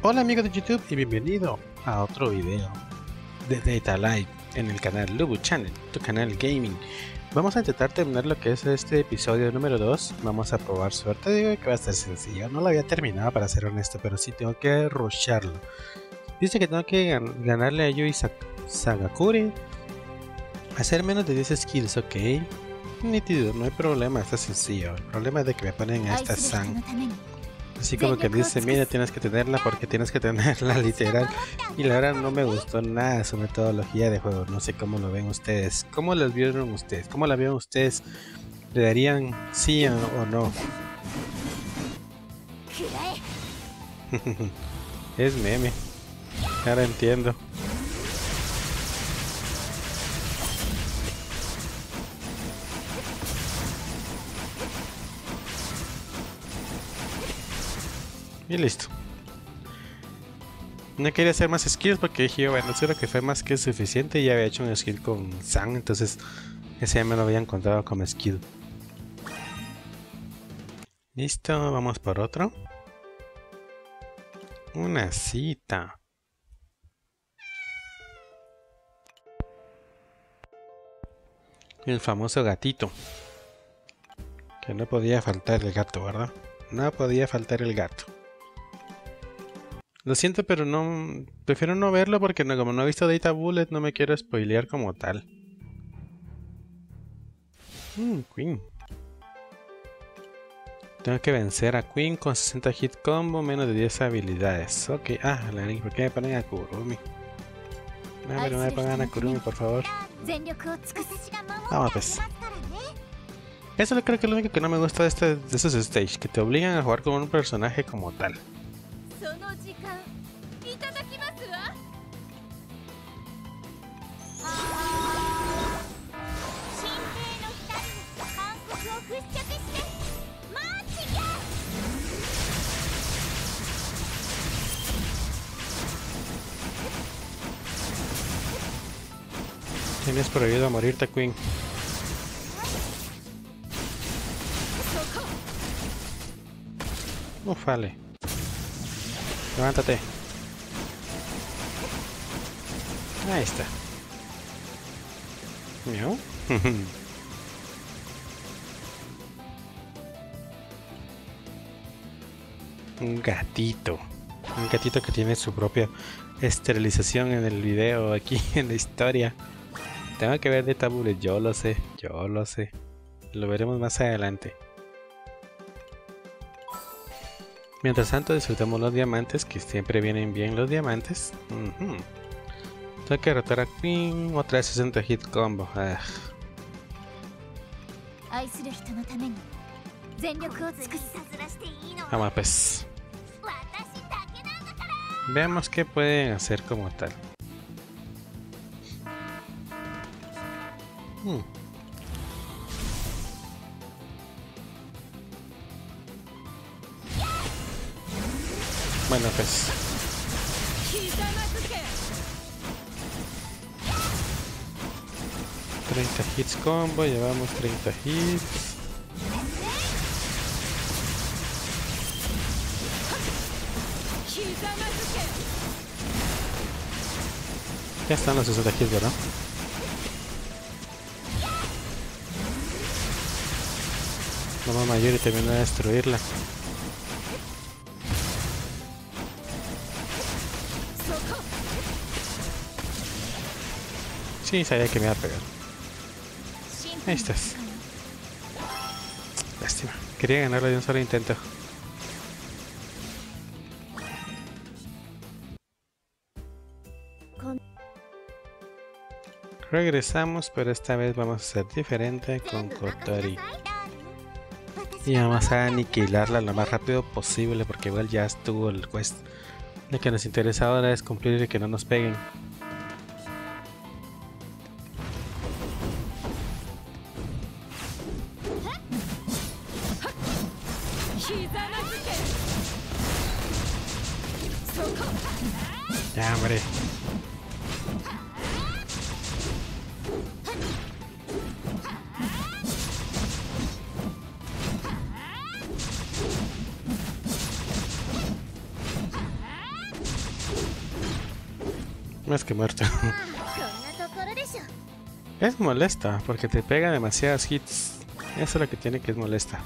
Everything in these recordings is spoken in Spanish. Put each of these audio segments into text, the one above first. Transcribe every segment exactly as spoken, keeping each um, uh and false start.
Hola amigos de YouTube y bienvenido a otro video de Date A Live en el canal Lubu Channel, tu canal gaming. Vamos a intentar terminar lo que es este episodio número dos. Vamos a probar suerte, digo que va a estar sencillo. No lo había terminado para ser honesto, pero sí tengo que rusharlo. Dice que tengo que ganarle a Yui Sagakure, hacer menos de diez skills, ok. Nítido, no hay problema, está sencillo. El problema es de que me ponen a esta San. Así como que dice, mira, tienes que tenerla porque tienes que tenerla, literal. Y la verdad no me gustó nada su metodología de juego. No sé cómo lo ven ustedes. ¿Cómo las vieron ustedes? ¿Cómo la vieron ustedes? ¿Le darían sí o, o no? Es meme. Ahora entiendo. Y listo. No quería hacer más skills porque dije, bueno, creo que fue más que suficiente. Ya había hecho un skill con San, entonces ese ya me lo había encontrado como skill. Listo, vamos por otro. Una cita. El famoso gatito. Que no podía faltar el gato, ¿verdad? No podía faltar el gato. Lo siento, pero no prefiero no verlo porque no, como no he visto Data Bullet, no me quiero spoilear como tal. Mm, Queen. Tengo que vencer a Queen con sesenta hit combo, menos de diez habilidades. Ok, ah, la niña, ¿por qué me ponen a Kurumi? No, pero no me pongan a Kurumi, por favor. Vamos pues. Eso creo que es lo único que no me gusta de, este, de estos stages, que te obligan a jugar con un personaje como tal. Tienes prohibido morirte, Queen. Ufale. Levántate. Ahí está. ¿Miau? Un gatito. Un gatito que tiene su propia esterilización en el video, aquí en la historia. Tengo que ver de tabules, yo lo sé, yo lo sé. Lo veremos más adelante. Mientras tanto disfrutamos los diamantes, que siempre vienen bien los diamantes. Uh-huh. Tengo que rotar a Queen, otra vez sesenta hit combo. Ah. Vamos pues. Veamos qué pueden hacer como tal. Hmm. Bueno pues. treinta hits combo, llevamos treinta hits. Ya están los sesenta hits, ¿verdad? Mamá Mayuri terminó de destruirla. Sí, sabía que me iba a pegar. Ahí estás. Lástima. Quería ganarlo de un solo intento. Regresamos, pero esta vez vamos a ser diferente con Kotori. Y vamos a aniquilarla lo más rápido posible porque igual ya estuvo el quest. Lo que nos interesa ahora es cumplir y que no nos peguen. Ya, hombre. Más que muerto. Es molesta porque te pega demasiados hits. Eso es lo que tiene, que es molesta.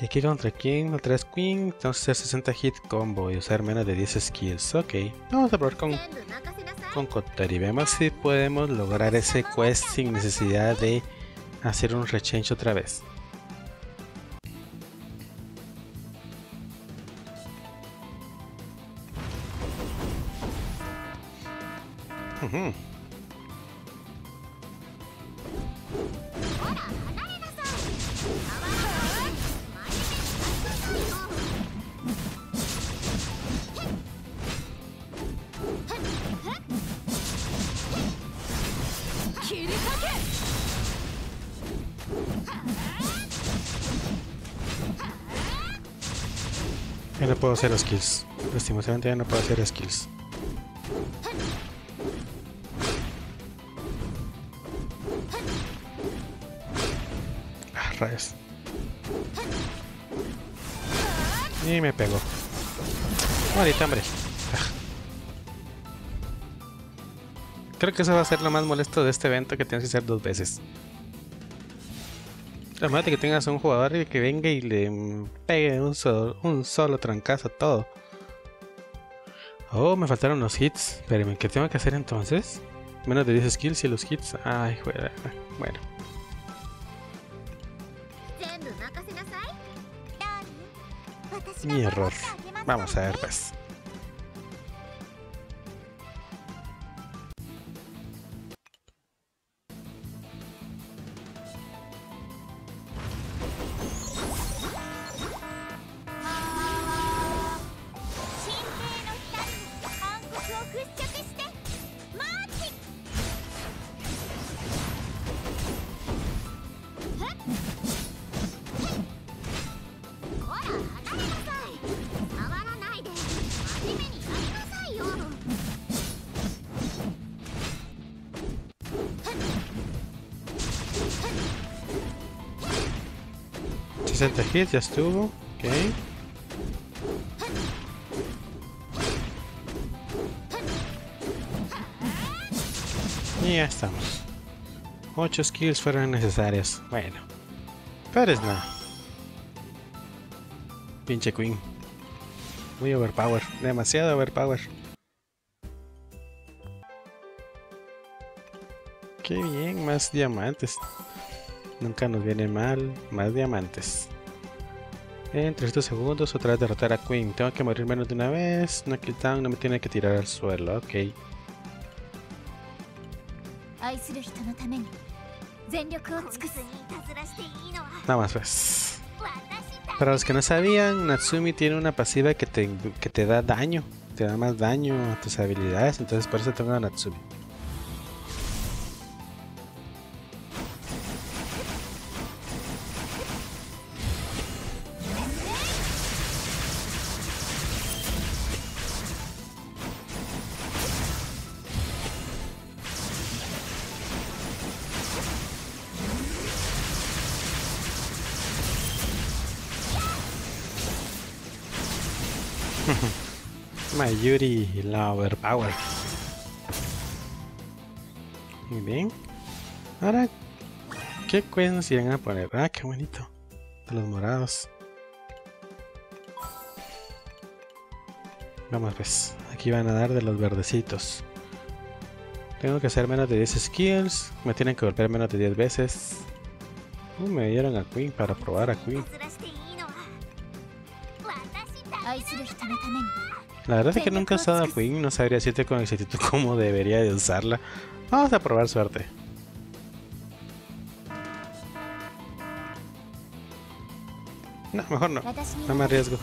Y aquí contra King, otra es Queen, tenemos que hacer sesenta hit combo y usar menos de diez skills. Ok, vamos a probar con, con Kotori. Veamos si podemos lograr ese quest sin necesidad de hacer un rechange otra vez. Uh-huh. Ya no puedo hacer skills. Lastimosamente ya no puedo hacer skills. Ah, rayos. Y me pegó. Maldita, hombre. Creo que eso va a ser lo más molesto de este evento, que tienes que hacer dos veces. Imagínate que tengas a un jugador y que venga y le pegue un solo, un solo trancazo a todo. Oh, me faltaron los hits. Espérenme, ¿qué tengo que hacer entonces? Menos de diez skills y los hits. Ay, joder. Bueno. Mi error. Vamos a ver, pues. sesenta hits, ya estuvo, ok. Y ya estamos. ocho skills fueron necesarios. Bueno, pero es nada. Pinche Queen. Muy overpower, demasiado overpower. Qué bien, más diamantes. Nunca nos viene mal, más diamantes. En trescientos segundos otra vez derrotar a Queen. Tengo que morir menos de una vez. No quitan, no me tiene que tirar al suelo, ok. Nada más pues. Para los que no sabían, Natsumi tiene una pasiva que te, que te da daño. Te da más daño a tus habilidades, entonces por eso tengo a Natsumi. Mayuri y la overpower. Muy bien. Ahora, ¿qué quest nos iban a poner? Ah, qué bonito. De los morados. Vamos pues. Aquí van a dar de los verdecitos. Tengo que hacer menos de diez skills. Me tienen que golpear menos de diez veces. Uh, me dieron a Queen para probar a Queen. La verdad es que nunca he usado a Queen, no sabría decirte con exactitud cómo debería de usarla. Vamos a probar suerte. No, mejor no. No me arriesgo.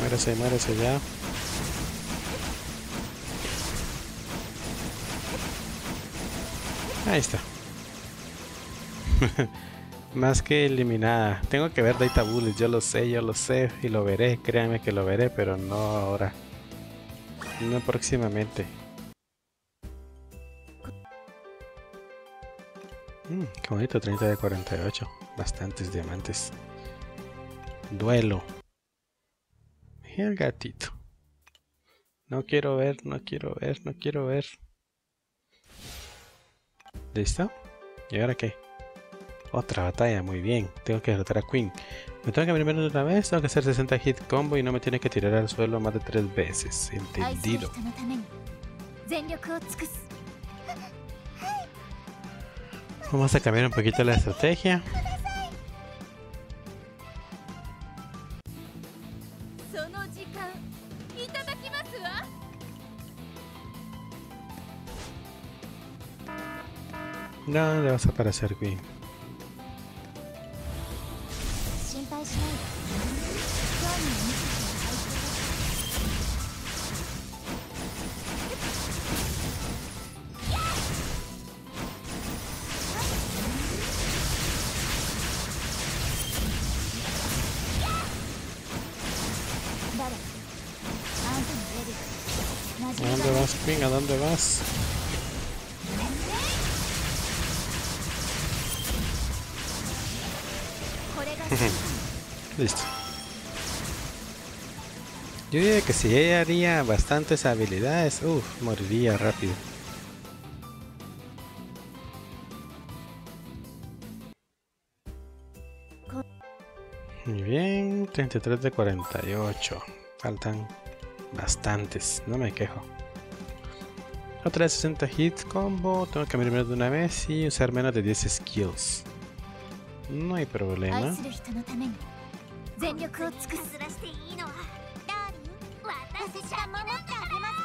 Muérese, muérese ya. Ahí está. más que eliminada. Tengo que ver Data Bullet, yo lo sé, yo lo sé y lo veré, créanme que lo veré, pero no ahora, no próximamente. Mm, qué bonito, treinta de cuarenta y ocho, bastantes diamantes. Duelo. Y el gatito. No quiero ver, no quiero ver, no quiero ver. ¿Listo? ¿Y ahora qué? Otra batalla, muy bien. Tengo que derrotar a Queen. Me tengo que abrir menos de una vez, tengo que hacer sesenta hit combo y no me tiene que tirar al suelo más de tres veces. Entendido. Vamos a cambiar un poquito la estrategia. No, le vas a aparecer bien. Venga, ¿dónde vas? Listo. Yo diría que si ella haría bastantes habilidades, uff, moriría rápido. Muy bien, treinta y tres de cuarenta y ocho. Faltan bastantes, no me quejo. Otra de sesenta hits combo, tengo que cambiar menos de una vez y usar menos de diez skills. No hay problema.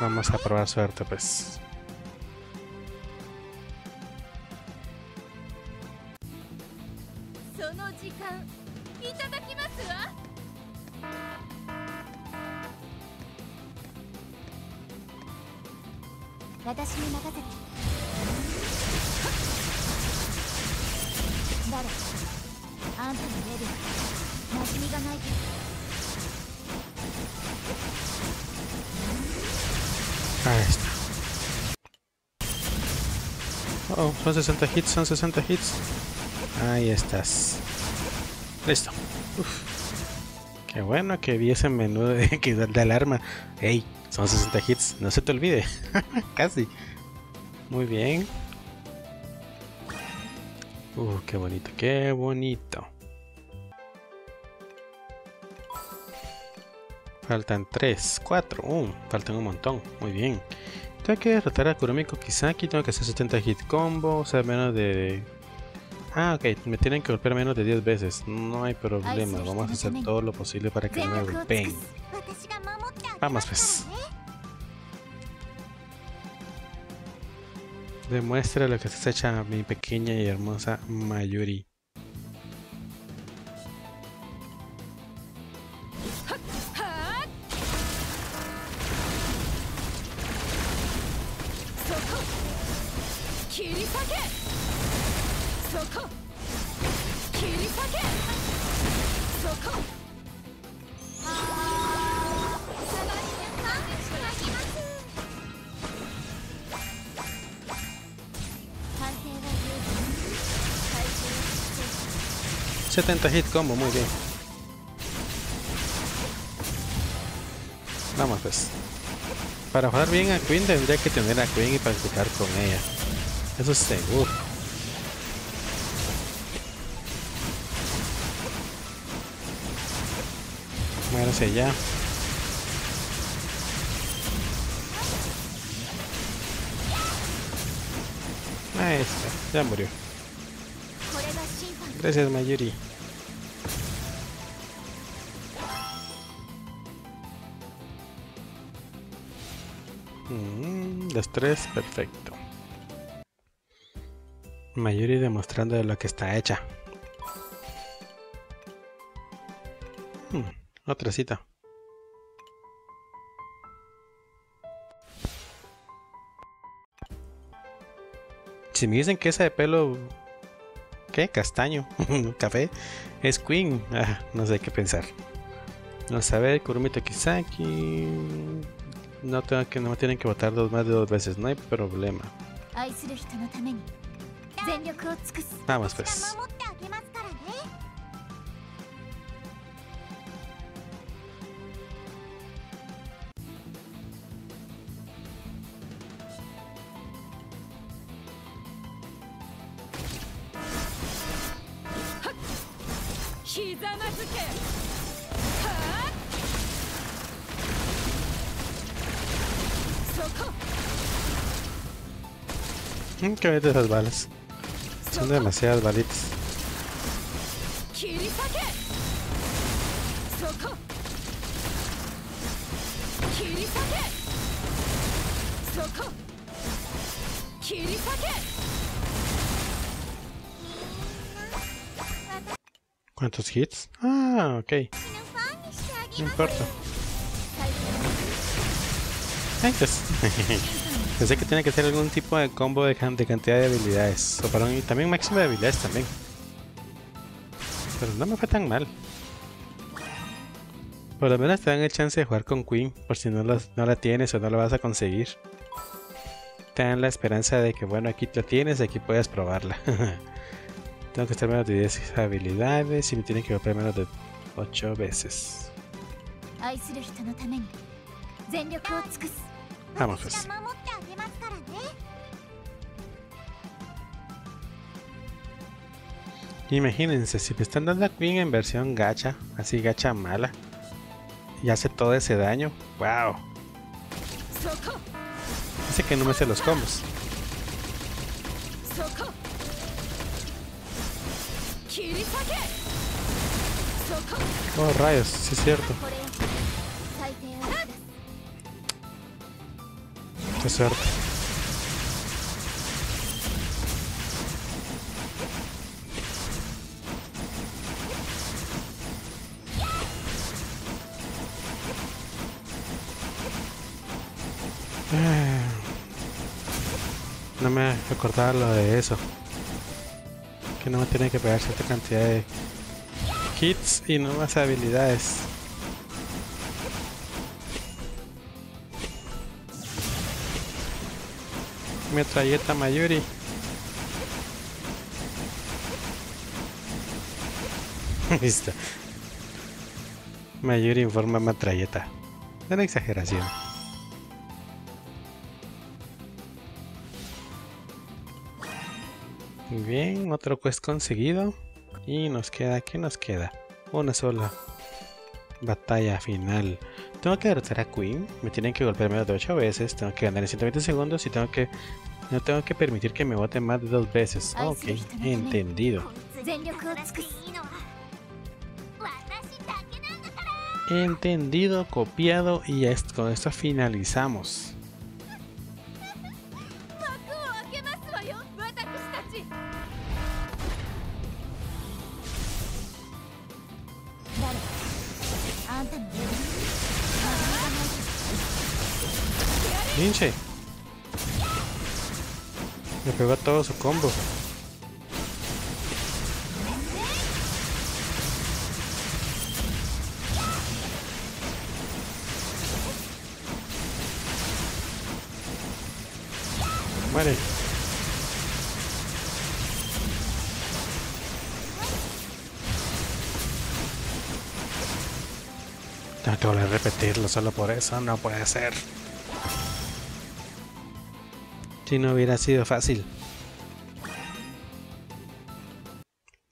Vamos a probar suerte pues. Ahí está. Oh, son sesenta hits, son sesenta hits. Ahí estás. Listo. Uf. Qué bueno que vi ese menú de, de, de alarma. Hey, son sesenta hits, no se te olvide. Casi. Muy bien. Uh, qué bonito, qué bonito. Faltan tres, cuatro, uno, faltan un montón, muy bien. Tengo que derrotar a Kurumi Tokisaki, tengo que hacer setenta hit combo, o sea, menos de... Ah, ok, me tienen que golpear menos de diez veces, no hay problema, vamos a hacer todo lo posible para que no me golpeen. Vamos pues. Demuestra lo que se echa a mi pequeña y hermosa Mayuri. setenta hit combo, muy bien. Vamos pues. Para jugar bien a Queen tendría que tener a Queen y practicar con ella. Eso es seguro. Muérase allá. Ahí está, ya murió. Gracias Mayuri. Mm, los tres, perfecto. Mayuri demostrando de lo que está hecha. Mm, otra cita. Si me dicen que esa de pelo ¿Qué? Castaño. Café. Es Queen. Ah, no sé qué pensar. Vamos a ver, Kurumi Tokisaki. No, tengo que, no tienen que votar dos más de dos veces, no hay problema. Vamos pues. Que ver de esas balas. Son demasiadas balitas. ¿Cuántos hits? Ah, ok. No importa. Pensé que tiene que ser algún tipo de combo de, de cantidad de habilidades. O para un, también máximo de habilidades también. Pero no me fue tan mal. Por lo menos te dan el chance de jugar con Queen. Por si no, los, no la tienes o no la vas a conseguir. Te dan la esperanza de que bueno, aquí la tienes y aquí puedes probarla. Tengo que estar menos de diez habilidades y me tienen que golpear menos de ocho veces. Vamos pues. Imagínense, si me están dando a Queen en versión gacha, así gacha mala, y hace todo ese daño, wow. Dice que no me hace los combos. Oh rayos, sí es cierto. Qué suerte. No me recordaba lo de eso. Que no me tiene que pegar cierta cantidad de hits y no más habilidades. Metralleta Mayuri. Listo. Mayuri en forma metralleta. Una exageración. Muy bien, otro quest conseguido. Y nos queda, ¿qué nos queda? Una sola batalla final. Tengo que derrotar a Queen, me tienen que golpear menos de ocho veces, tengo que ganar en ciento veinte segundos y tengo que no tengo que permitir que me bote más de dos veces. Ok, entendido. Entendido, copiado y esto, con esto finalizamos. Pinche. Me pegó todo su combo. Muere. Tengo que volver a repetirlo solo por eso, no puede ser. Si no hubiera sido fácil.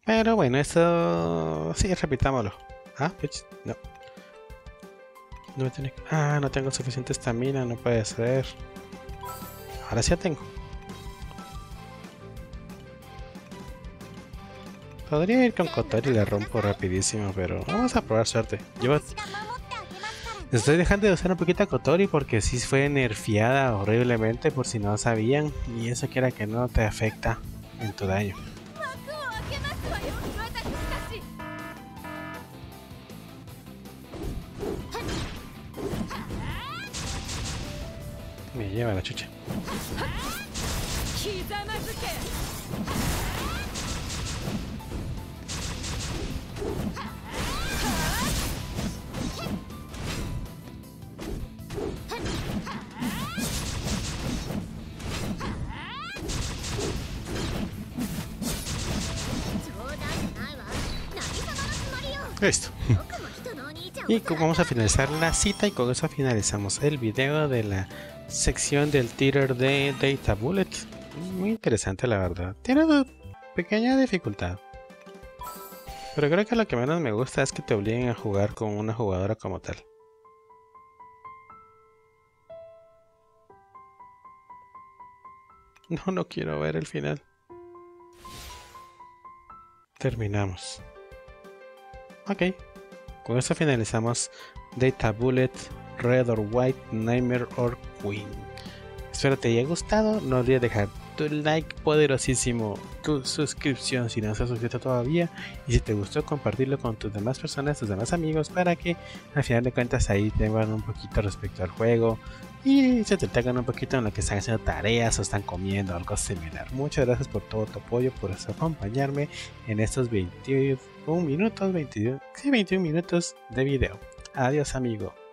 Pero bueno, esto... sí, repitámoslo. Ah, no. No me tiene... Ah, no tengo suficiente estamina, no puede ser. Ahora sí la tengo. Podría ir con Kotori y la rompo rapidísimo, pero vamos a probar suerte. Llevo... Estoy dejando de usar un poquito a Kotori porque sí fue nerfeada horriblemente, por si no sabían, y eso quiera que no te afecta en tu daño. Me lleva la chucha. Listo. Y vamos a finalizar la cita y con eso finalizamos el video de la sección del tier de Data Bullet. Muy interesante la verdad. Tiene una pequeña dificultad, pero creo que lo que menos me gusta es que te obliguen a jugar con una jugadora como tal. No, no quiero ver el final. Terminamos. Ok. Con esto finalizamos Data Bullet, Red or White, Nightmare or Queen. Espero te haya gustado. No olvides dejar tu like poderosísimo, tu suscripción si no estás suscrito todavía, y si te gustó compartirlo con tus demás personas, tus demás amigos, para que al final de cuentas ahí tengan un poquito respecto al juego y se te tengan un poquito en lo que están haciendo tareas o están comiendo o algo similar. Muchas gracias por todo tu apoyo, por acompañarme en estos veintiún minutos, veintidós, sí, veintiún minutos de video. Adiós amigo.